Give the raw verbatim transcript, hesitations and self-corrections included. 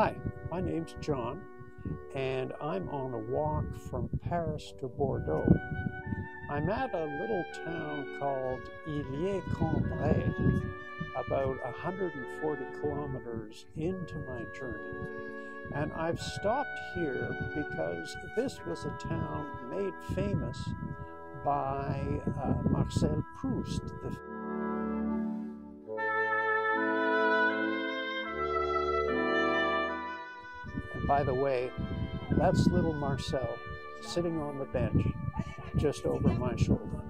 Hi, my name's John, and I'm on a walk from Paris to Bordeaux. I'm at a little town called Illiers-Combray, about one hundred forty kilometers into my journey. And I've stopped here because this was a town made famous by uh, Marcel Proust. The and by the way, that's little Marcel sitting on the bench just over my shoulder.